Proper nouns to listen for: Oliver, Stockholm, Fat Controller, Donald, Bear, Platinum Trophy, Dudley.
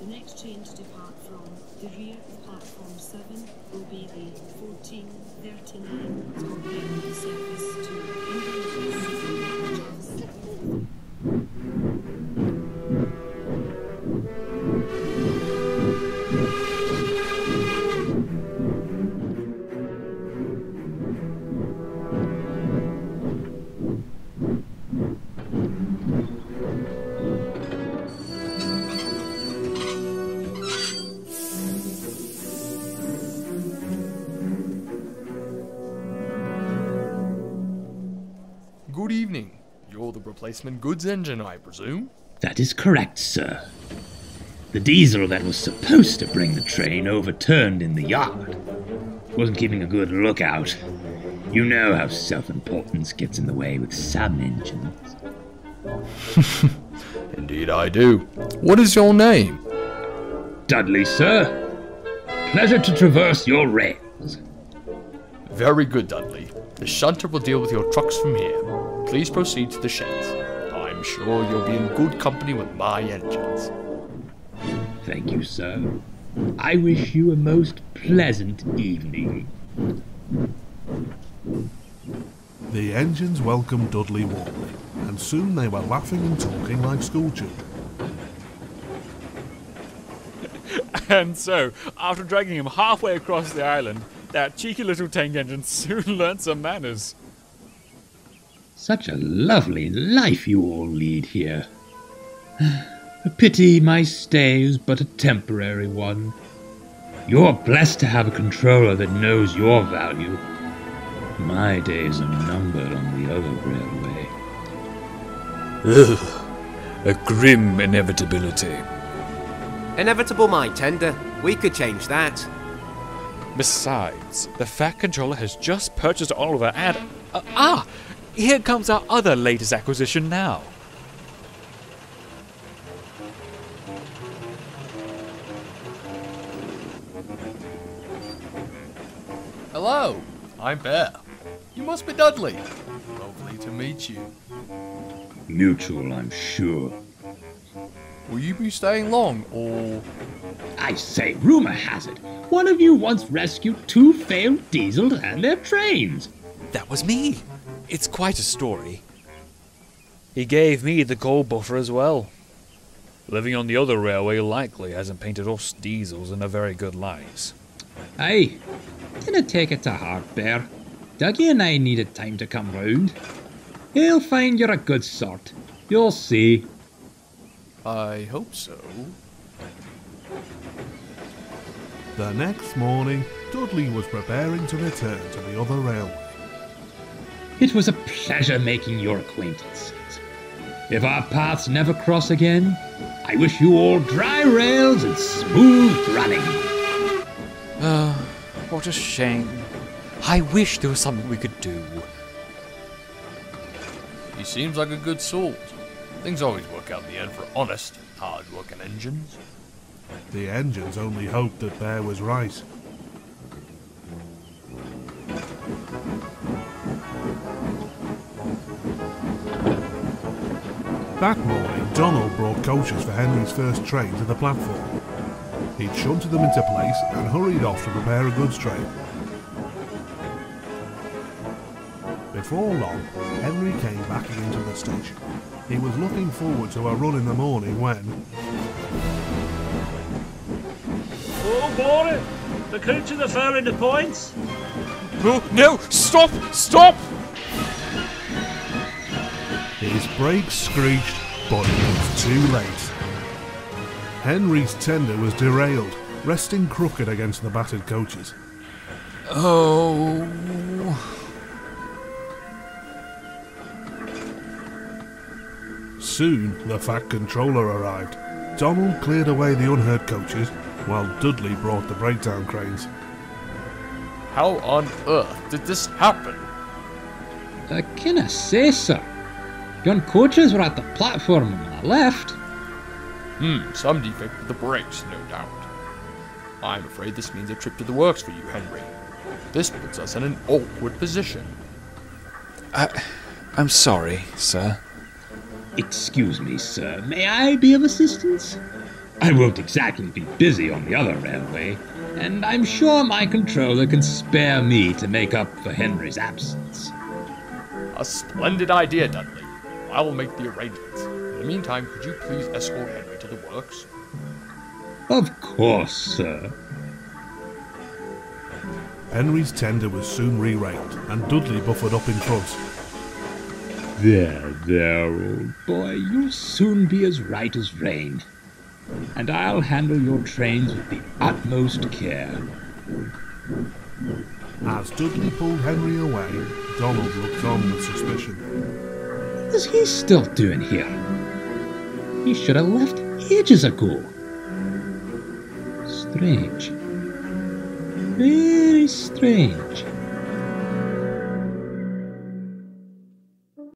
The next train to depart from the rear of platform 7 will be the 1439 Stockholm service to England. Good evening. You're the replacement goods engine, I presume? That is correct, sir. The diesel that was supposed to bring the train overturned in the yard. Wasn't keeping a good lookout. You know how self-importance gets in the way with some engines. Indeed I do. What is your name? Dudley, sir. Pleasure to traverse your rails. Very good, Dudley. The shunter will deal with your trucks from here. Please proceed to the sheds. I'm sure you'll be in good company with my engines. Thank you, sir. I wish you a most pleasant evening. The engines welcomed Dudley warmly, and soon they were laughing and talking like schoolchildren. And so, after dragging him halfway across the island, that cheeky little tank engine soon learned some manners. Such a lovely life you all lead here. A pity my stay is but a temporary one. You're blessed to have a controller that knows your value. My days are numbered on the other railway. Ugh, a grim inevitability. Inevitable, my tender. We could change that. Besides, the Fat Controller has just purchased Oliver and... Here comes our other latest acquisition now. Hello, I'm Bear. You must be Dudley. Lovely to meet you. Mutual, I'm sure. Will you be staying long, or...? I say, rumour has it, one of you once rescued two failed diesels and their trains. That was me. It's quite a story. He gave me the coal buffer as well. Living on the other railway likely hasn't painted us diesels in a very good light. Aye, didn't take it to heart, Bear. Dougie and I needed time to come round. He'll find you're a good sort. You'll see. I hope so. The next morning, Dudley was preparing to return to the other railway. It was a pleasure making your acquaintance. If our paths never cross again, I wish you all dry rails and smooth running. What a shame. I wish there was something we could do. He seems like a good sort. Things always work out in the end for honest, hard-working engines. The engines only hoped that Bear was right. That morning, Donald brought coaches for Henry's first train to the platform. He shunted them into place and hurried off to prepare a goods train. Before long, Henry came back into the station. He was looking forward to a run in the morning when... Oh, boy! The coach of the fair in the points! Oh, no! Stop! Stop! His brakes screeched, but it was too late. Henry's tender was derailed, resting crooked against the battered coaches. Oh... Soon, the Fat Controller arrived. Donald cleared away the unhurt coaches, while Dudley brought the breakdown cranes. How on earth did this happen? I canna say, sir. Yon coaches were at the platform when I left. Some defect with the brakes, no doubt. I'm afraid this means a trip to the works for you, Henry. This puts us in an awkward position. I'm sorry, sir. Excuse me, sir. May I be of assistance? I won't exactly be busy on the other railway, and I'm sure my controller can spare me to make up for Henry's absence. A splendid idea, Dudley. I will make the arrangements. In the meantime, could you please escort Henry to the works? Of course, sir. Henry's tender was soon re-railed, and Dudley buffered up in front. There, there, old boy, you'll soon be as right as rain. And I'll handle your trains with the utmost care. As Dudley pulled Henry away, Donald looked on with suspicion. What is he still doing here? He should have left ages ago. Strange. Very strange.